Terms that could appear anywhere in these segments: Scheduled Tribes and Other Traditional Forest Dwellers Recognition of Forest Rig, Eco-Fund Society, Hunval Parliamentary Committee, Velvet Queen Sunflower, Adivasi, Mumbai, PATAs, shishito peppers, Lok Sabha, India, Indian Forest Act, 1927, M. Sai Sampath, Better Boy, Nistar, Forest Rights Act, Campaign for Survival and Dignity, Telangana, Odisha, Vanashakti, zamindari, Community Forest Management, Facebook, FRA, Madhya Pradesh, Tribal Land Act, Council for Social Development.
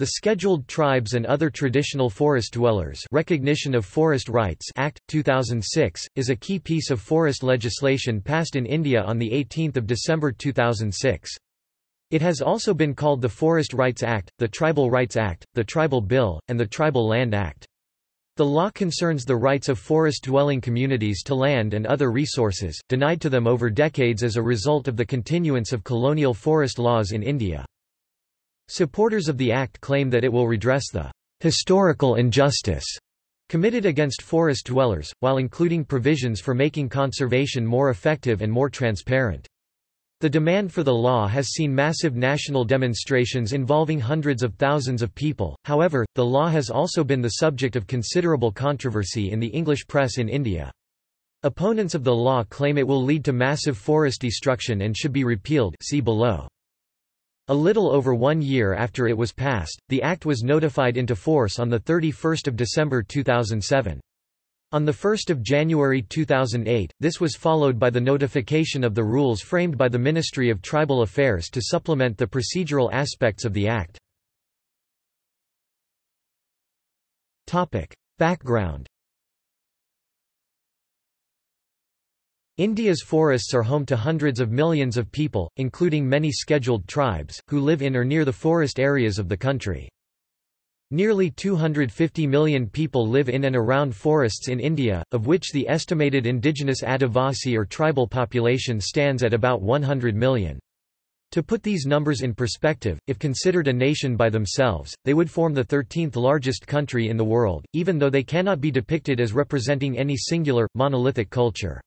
The Scheduled Tribes and Other Traditional Forest Dwellers Recognition of Forest Rights Act, 2006, is a key piece of forest legislation passed in India on 18 December 2006. It has also been called the Forest Rights Act, the Tribal Rights Act, the Tribal Bill, and the Tribal Land Act. The law concerns the rights of forest-dwelling communities to land and other resources, denied to them over decades as a result of the continuance of colonial forest laws in India. Supporters of the Act claim that it will redress the historical injustice committed against forest dwellers, while including provisions for making conservation more effective and more transparent. The demand for the law has seen massive national demonstrations involving hundreds of thousands of people. However, the law has also been the subject of considerable controversy in the English press in India. Opponents of the law claim it will lead to massive forest destruction and should be repealed. See below. A little over 1 year after it was passed, the Act was notified into force on 31 December 2007. On 1 January 2008, this was followed by the notification of the rules framed by the Ministry of Tribal Affairs to supplement the procedural aspects of the Act. Background. India's forests are home to hundreds of millions of people, including many scheduled tribes, who live in or near the forest areas of the country. Nearly 250 million people live in and around forests in India, of which the estimated indigenous Adivasi or tribal population stands at about 100 million. To put these numbers in perspective, if considered a nation by themselves, they would form the 13th largest country in the world, even though they cannot be depicted as representing any singular, monolithic culture.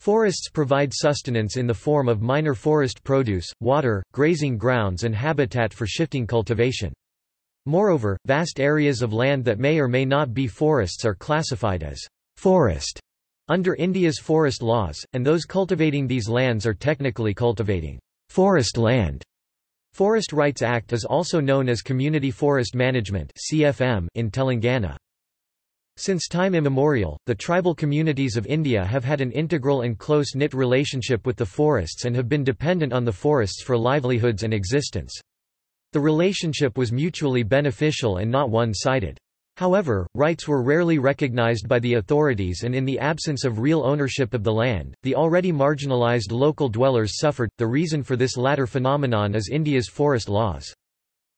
Forests provide sustenance in the form of minor forest produce, water, grazing grounds and habitat for shifting cultivation. Moreover, vast areas of land that may or may not be forests are classified as forest under India's forest laws, and those cultivating these lands are technically cultivating forest land. Forest Rights Act is also known as Community Forest Management (CFM) in Telangana. Since time immemorial, the tribal communities of India have had an integral and close-knit relationship with the forests and have been dependent on the forests for livelihoods and existence. The relationship was mutually beneficial and not one-sided. However, rights were rarely recognized by the authorities, and in the absence of real ownership of the land, the already marginalized local dwellers suffered. The reason for this latter phenomenon is India's forest laws.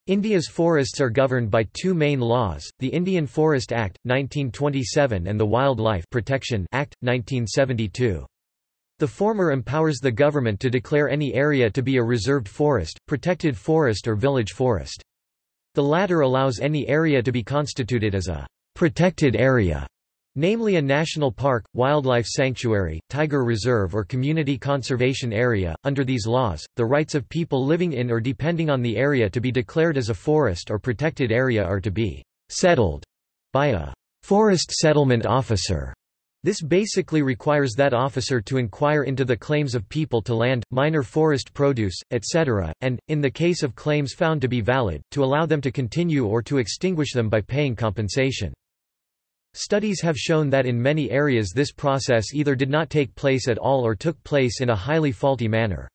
India's forests are governed by two main laws, the Indian Forest Act, 1927 and the Wildlife Protection Act, 1972. The former empowers the government to declare any area to be a reserved forest, protected forest or village forest. The latter allows any area to be constituted as a protected area, namely a national park, wildlife sanctuary, tiger reserve or community conservation area. Under these laws, the rights of people living in or depending on the area to be declared as a forest or protected area are to be settled by a forest settlement officer. This basically requires that officer to inquire into the claims of people to land, minor forest produce, etc., and, in the case of claims found to be valid, to allow them to continue or to extinguish them by paying compensation. Studies have shown that in many areas this process either did not take place at all or took place in a highly faulty manner.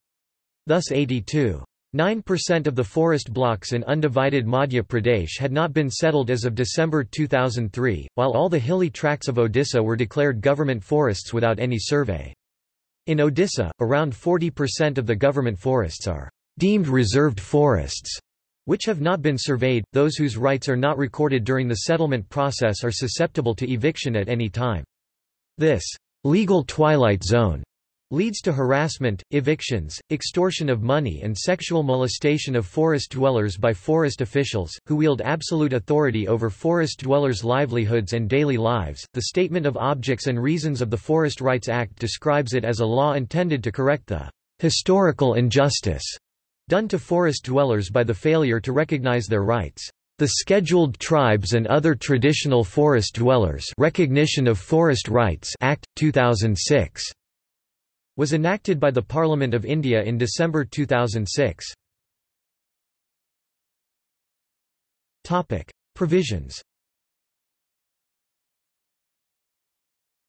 Thus 82.9% of the forest blocks in undivided Madhya Pradesh had not been settled as of December 2003, while all the hilly tracts of Odisha were declared government forests without any survey. In Odisha, around 40% of the government forests are deemed reserved forests, which have not been surveyed. Those whose rights are not recorded during the settlement process are susceptible to eviction at any time. This legal twilight zone leads to harassment, evictions, extortion of money and sexual molestation of forest dwellers by forest officials, who wield absolute authority over forest dwellers' livelihoods and daily lives. The Statement of Objects and Reasons of the Forest Rights Act describes it as a law intended to correct the historical injustice done to forest dwellers by the failure to recognize their rights. The Scheduled Tribes and Other Traditional Forest Dwellers Recognition of Forest Rights Act, 2006 was enacted by the Parliament of India in December 2006. Provisions.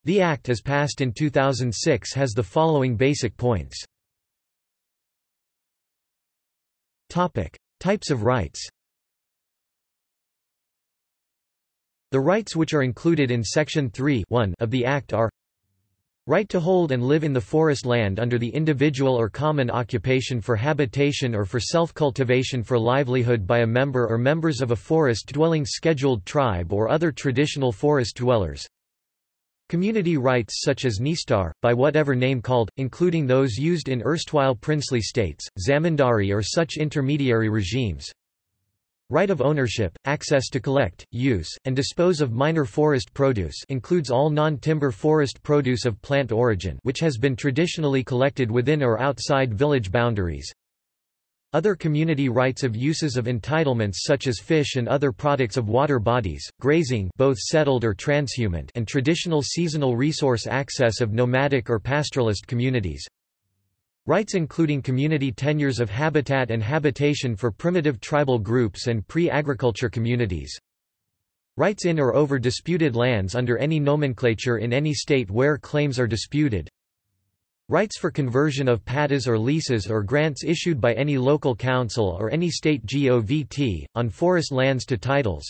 The Act as passed in 2006 has the following basic points. Topics: Types of rights. The rights which are included in Section 3(1) of the Act are right to hold and live in the forest land under the individual or common occupation for habitation or for self-cultivation for livelihood by a member or members of a forest-dwelling scheduled tribe or other traditional forest dwellers. Community rights such as Nistar, by whatever name called, including those used in erstwhile princely states, zamindari or such intermediary regimes. Right of ownership, access to collect, use, and dispose of minor forest produce includes all non-timber forest produce of plant origin which has been traditionally collected within or outside village boundaries. Other community rights of uses of entitlements such as fish and other products of water bodies, grazing both settled or transhuman and traditional seasonal resource access of nomadic or pastoralist communities. Rights including community tenures of habitat and habitation for primitive tribal groups and pre-agriculture communities. Rights in or over disputed lands under any nomenclature in any state where claims are disputed. Rights for conversion of PATAs or leases or grants issued by any local council or any state govt, on forest lands to titles.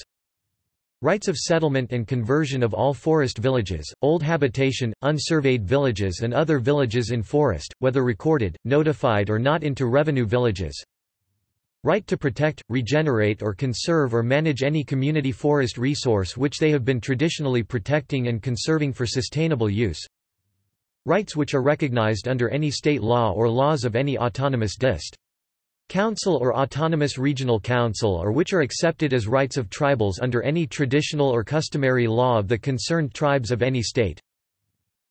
Rights of settlement and conversion of all forest villages, old habitation, unsurveyed villages and other villages in forest, whether recorded, notified or not into revenue villages. Right to protect, regenerate or conserve or manage any community forest resource which they have been traditionally protecting and conserving for sustainable use. Rights which are recognized under any state law or laws of any autonomous dist. Council or autonomous regional council or which are accepted as rights of tribals under any traditional or customary law of the concerned tribes of any state.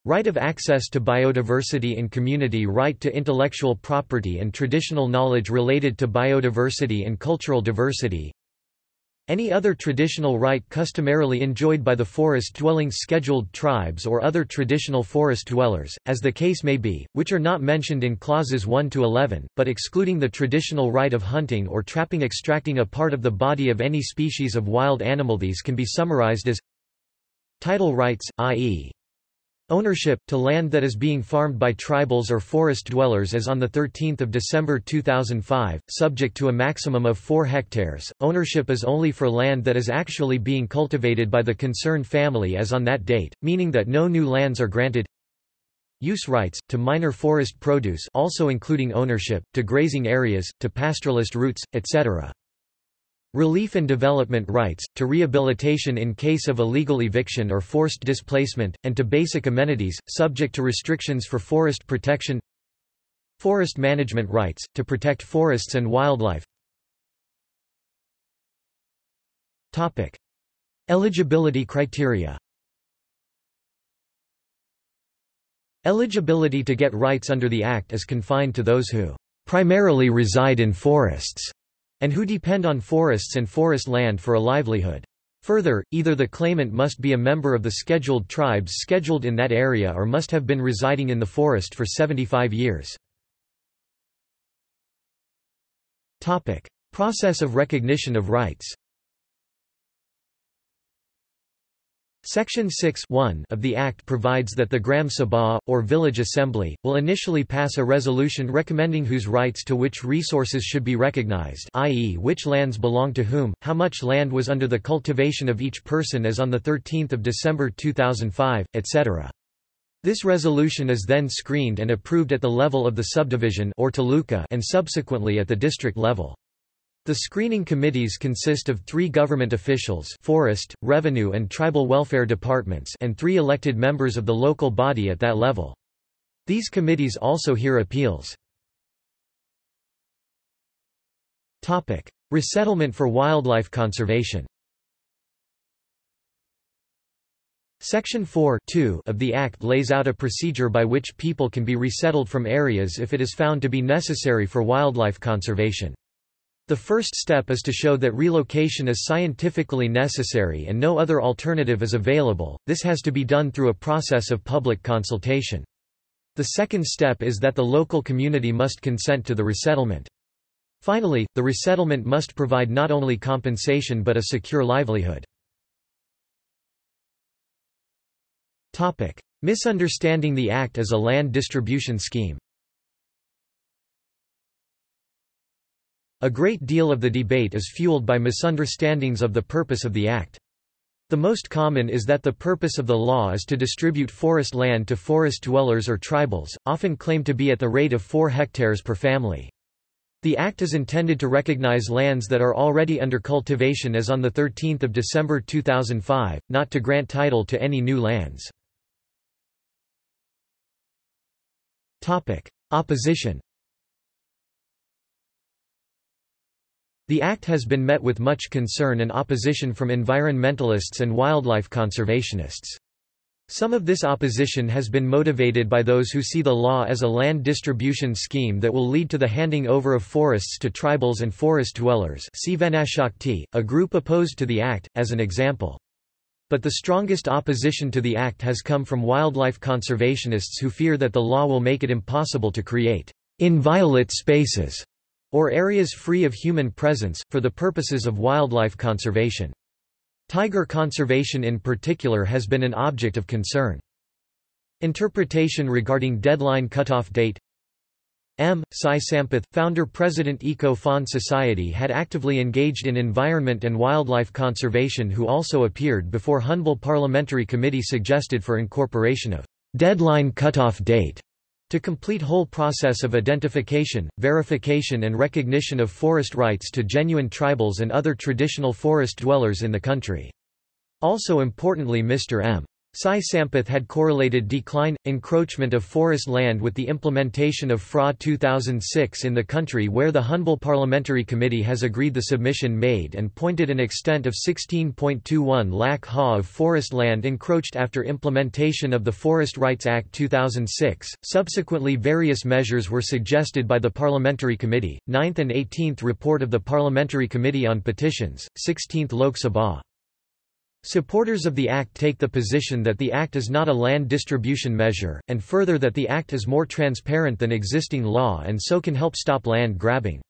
Right of access to biodiversity and community right to intellectual property and traditional knowledge related to biodiversity and cultural diversity. Any other traditional right customarily enjoyed by the forest-dwelling scheduled tribes or other traditional forest dwellers, as the case may be, which are not mentioned in clauses 1 to 11, but excluding the traditional right of hunting or trapping extracting a part of the body of any species of wild animal. These can be summarized as title rights, i.e. ownership, to land that is being farmed by tribals or forest dwellers as on 13 December 2005, subject to a maximum of 4 hectares. Ownership is only for land that is actually being cultivated by the concerned family as on that date, meaning that no new lands are granted. Use rights, to minor forest produce also including ownership, to grazing areas, to pastoralist routes, etc. Relief and development rights, to rehabilitation in case of illegal eviction or forced displacement, and to basic amenities, subject to restrictions for forest protection. Forest management rights, to protect forests and wildlife. Topic. Eligibility criteria. Eligibility to get rights under the Act is confined to those who primarily reside in forests and who depend on forests and forest land for a livelihood. Further, either the claimant must be a member of the scheduled tribes scheduled in that area or must have been residing in the forest for 75 years. Topic. Process of recognition of rights. Section 6(1) of the Act provides that the Gram Sabha, or Village Assembly, will initially pass a resolution recommending whose rights to which resources should be recognized, i.e. which lands belong to whom, how much land was under the cultivation of each person as on 13 December 2005, etc. This resolution is then screened and approved at the level of the subdivision or taluka and subsequently at the district level. The screening committees consist of 3 government officials, forest, revenue and tribal welfare departments, and 3 elected members of the local body at that level. These committees also hear appeals. Topic: Resettlement for wildlife conservation. Section 4(2) of the Act lays out a procedure by which people can be resettled from areas if it is found to be necessary for wildlife conservation. The first step is to show that relocation is scientifically necessary and no other alternative is available. This has to be done through a process of public consultation. The second step is that the local community must consent to the resettlement. Finally, the resettlement must provide not only compensation but a secure livelihood. Topic: Misunderstanding the Act as a land distribution scheme. A great deal of the debate is fueled by misunderstandings of the purpose of the Act. The most common is that the purpose of the law is to distribute forest land to forest dwellers or tribals, often claimed to be at the rate of 4 hectares per family. The Act is intended to recognize lands that are already under cultivation as on 13 December 2005, not to grant title to any new lands. Opposition. The Act has been met with much concern and opposition from environmentalists and wildlife conservationists. Some of this opposition has been motivated by those who see the law as a land distribution scheme that will lead to the handing over of forests to tribals and forest dwellers. See Vanashakti, a group opposed to the Act, as an example. But the strongest opposition to the Act has come from wildlife conservationists who fear that the law will make it impossible to create inviolate spaces or areas free of human presence, for the purposes of wildlife conservation. Tiger conservation in particular has been an object of concern. Interpretation regarding deadline cutoff date. M. Sai Sampath, founder-president Eco-Fund Society, had actively engaged in environment and wildlife conservation, who also appeared before Hunval Parliamentary Committee suggested for incorporation of deadline cutoff date to complete whole process of identification, verification and recognition of forest rights to genuine tribals and other traditional forest dwellers in the country. Also importantly, Mr. M. Sai Sampath had correlated decline, encroachment of forest land with the implementation of FRA 2006 in the country, where the Hunval Parliamentary Committee has agreed the submission made and pointed an extent of 16.21 lakh ha of forest land encroached after implementation of the Forest Rights Act 2006. Subsequently, various measures were suggested by the Parliamentary Committee, 9th and 18th report of the Parliamentary Committee on Petitions, 16th Lok Sabha. Supporters of the Act take the position that the Act is not a land distribution measure, and further that the Act is more transparent than existing law and so can help stop land grabbing.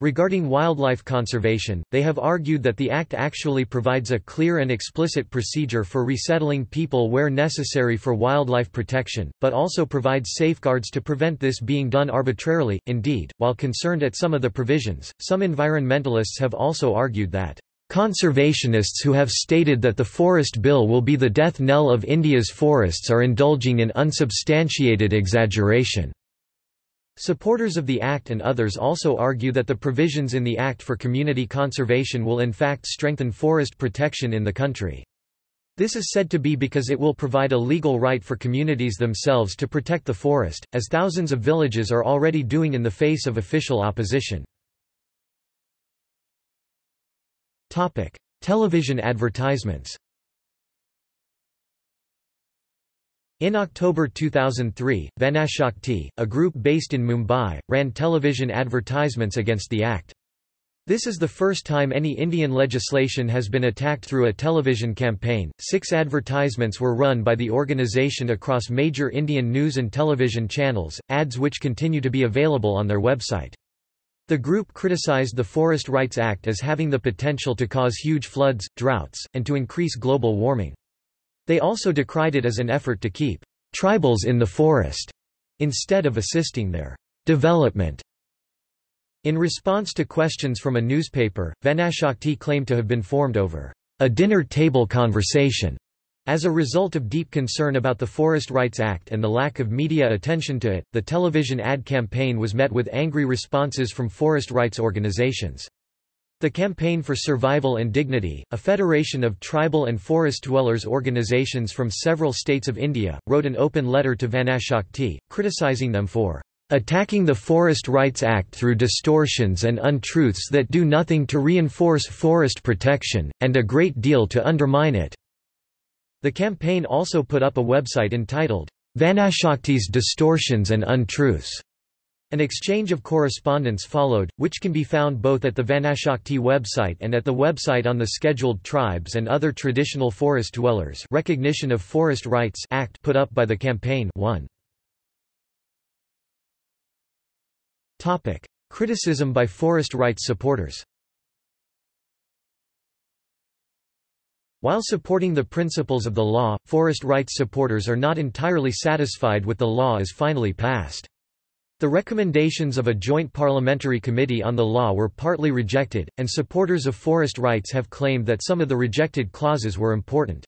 Regarding wildlife conservation, they have argued that the Act actually provides a clear and explicit procedure for resettling people where necessary for wildlife protection, but also provides safeguards to prevent this being done arbitrarily. Indeed, while concerned at some of the provisions, some environmentalists have also argued that conservationists who have stated that the Forest Bill will be the death knell of India's forests are indulging in unsubstantiated exaggeration. Supporters of the Act and others also argue that the provisions in the Act for community conservation will in fact strengthen forest protection in the country. This is said to be because it will provide a legal right for communities themselves to protect the forest, as thousands of villages are already doing in the face of official opposition. Television advertisements. In October 2003, Vanashakti, a group based in Mumbai, ran television advertisements against the Act. This is the first time any Indian legislation has been attacked through a television campaign. 6 advertisements were run by the organization across major Indian news and television channels, ads which continue to be available on their website. The group criticized the Forest Rights Act as having the potential to cause huge floods, droughts, and to increase global warming. They also decried it as an effort to keep tribals in the forest instead of assisting their development. In response to questions from a newspaper, Vanashakti claimed to have been formed over a dinner table conversation as a result of deep concern about the Forest Rights Act and the lack of media attention to it. The television ad campaign was met with angry responses from forest rights organizations. The Campaign for Survival and Dignity, a federation of tribal and forest dwellers organizations from several states of India, wrote an open letter to Vanashakti, criticizing them for attacking the Forest Rights Act through distortions and untruths that do nothing to reinforce forest protection, and a great deal to undermine it. The campaign also put up a website entitled, Vanashakti's Distortions and Untruths. An exchange of correspondence followed, which can be found both at the Vanashakti website and at the website on the Scheduled Tribes and Other Traditional Forest Dwellers Recognition of Forest Rights Act put up by the campaign. 1. Criticism by forest rights supporters. While supporting the principles of the law, forest rights supporters are not entirely satisfied with the law as finally passed. The recommendations of a joint parliamentary committee on the law were partly rejected, and supporters of forest rights have claimed that some of the rejected clauses were important.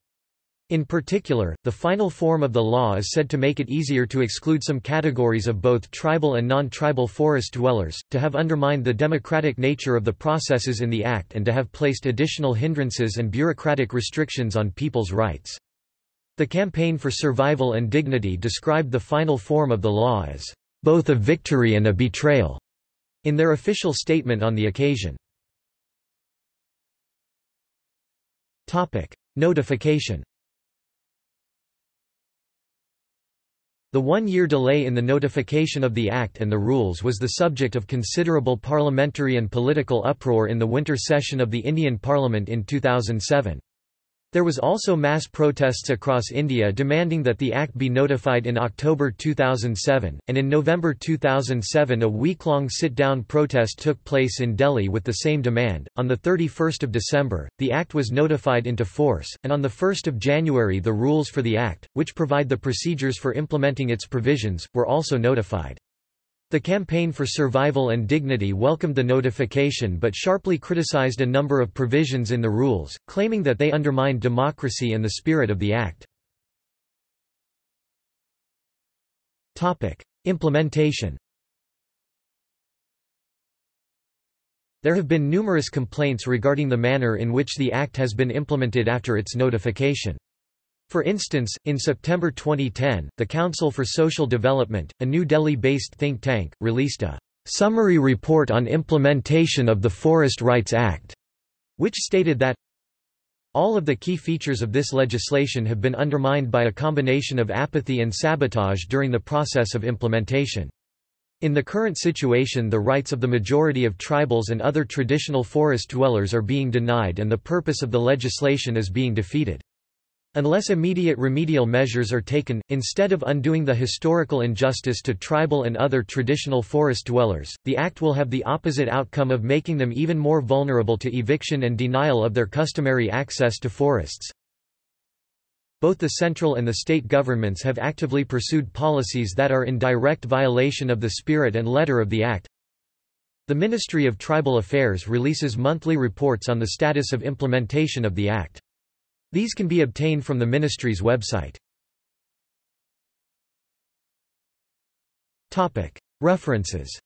In particular, the final form of the law is said to make it easier to exclude some categories of both tribal and non-tribal forest dwellers, to have undermined the democratic nature of the processes in the Act, and to have placed additional hindrances and bureaucratic restrictions on people's rights. The Campaign for Survival and Dignity described the final form of the law as both a victory and a betrayal in their official statement on the occasion. Topic: Notification. The one-year delay in the notification of the Act and the rules was the subject of considerable parliamentary and political uproar in the winter session of the Indian Parliament in 2007. There was also mass protests across India demanding that the Act be notified in October 2007, and in November 2007 a week-long sit-down protest took place in Delhi with the same demand. On 31 December, the Act was notified into force, and on 1 January the rules for the Act, which provide the procedures for implementing its provisions, were also notified. The Campaign for Survival and Dignity welcomed the notification but sharply criticized a number of provisions in the rules, claiming that they undermined democracy and the spirit of the Act. Implementation. There have been numerous complaints regarding the manner in which the Act has been implemented after its notification. For instance, in September 2010, the Council for Social Development, a New Delhi-based think tank, released a summary report on implementation of the Forest Rights Act, which stated that all of the key features of this legislation have been undermined by a combination of apathy and sabotage during the process of implementation. In the current situation, the rights of the majority of tribals and other traditional forest dwellers are being denied and the purpose of the legislation is being defeated. Unless immediate remedial measures are taken, instead of undoing the historical injustice to tribal and other traditional forest dwellers, the Act will have the opposite outcome of making them even more vulnerable to eviction and denial of their customary access to forests. Both the central and the state governments have actively pursued policies that are in direct violation of the spirit and letter of the Act. The Ministry of Tribal Affairs releases monthly reports on the status of implementation of the Act. These can be obtained from the ministry's website. References.